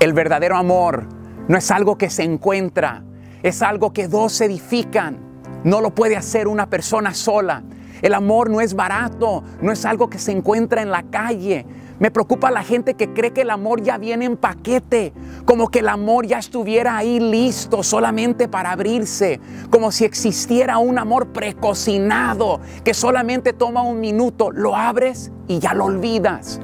El verdadero amor no es algo que se encuentra, es algo que dos edifican. No lo puede hacer una persona sola. El amor no es barato, no es algo que se encuentra en la calle. Me preocupa la gente que cree que el amor ya viene en paquete, como que el amor ya estuviera ahí listo solamente para abrirse, como si existiera un amor precocinado que solamente toma un minuto, lo abres y ya lo olvidas.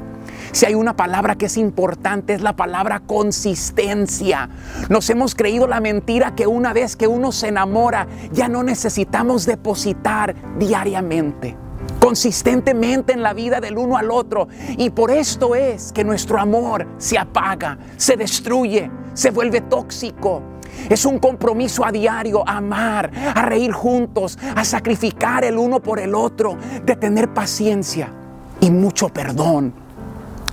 Si hay una palabra que es importante, es la palabra consistencia. Nos hemos creído la mentira que una vez que uno se enamora, ya no necesitamos depositar diariamente, consistentemente en la vida del uno al otro. Y por esto es que nuestro amor se apaga, se destruye, se vuelve tóxico. Es un compromiso a diario, a amar, a reír juntos, a sacrificar el uno por el otro, de tener paciencia y mucho perdón.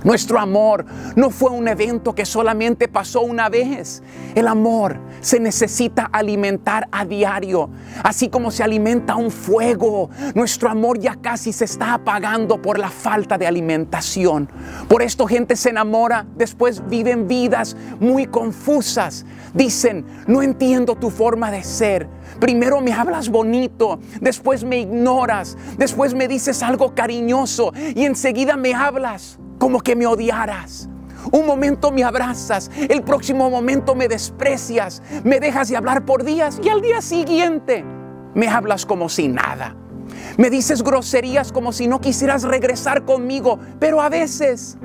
Nuestro amor no fue un evento que solamente pasó una vez. El amor se necesita alimentar a diario, así como se alimenta un fuego. Nuestro amor ya casi se está apagando por la falta de alimentación. Por esto gente se enamora, después viven vidas muy confusas. Dicen, no entiendo tu forma de ser. Primero me hablas bonito, después me ignoras, después me dices algo cariñoso y enseguida me hablas como que me odiaras. Un momento me abrazas, el próximo momento me desprecias, me dejas de hablar por días y al día siguiente me hablas como si nada. Me dices groserías como si no quisieras regresar conmigo, pero a veces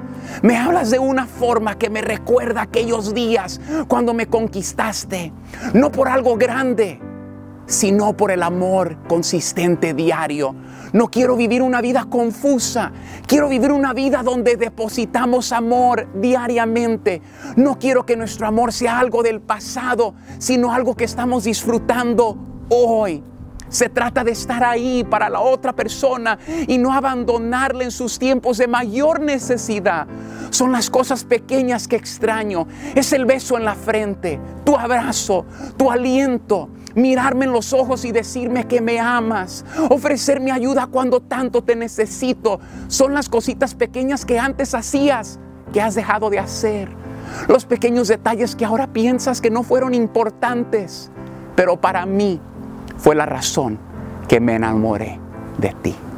me hablas de una forma que me recuerda aquellos días cuando me conquistaste, no por algo grande, sino por el amor consistente diario. No quiero vivir una vida confusa, quiero vivir una vida donde depositamos amor diariamente. No quiero que nuestro amor sea algo del pasado, sino algo que estamos disfrutando hoy. Se trata de estar ahí para la otra persona y no abandonarle en sus tiempos de mayor necesidad. Son las cosas pequeñas que extraño. Es el beso en la frente, tu abrazo, tu aliento, mirarme en los ojos y decirme que me amas, ofrecerme ayuda cuando tanto te necesito. Son las cositas pequeñas que antes hacías, que has dejado de hacer. Los pequeños detalles que ahora piensas que no fueron importantes, pero para mí fue la razón que me enamoré de ti.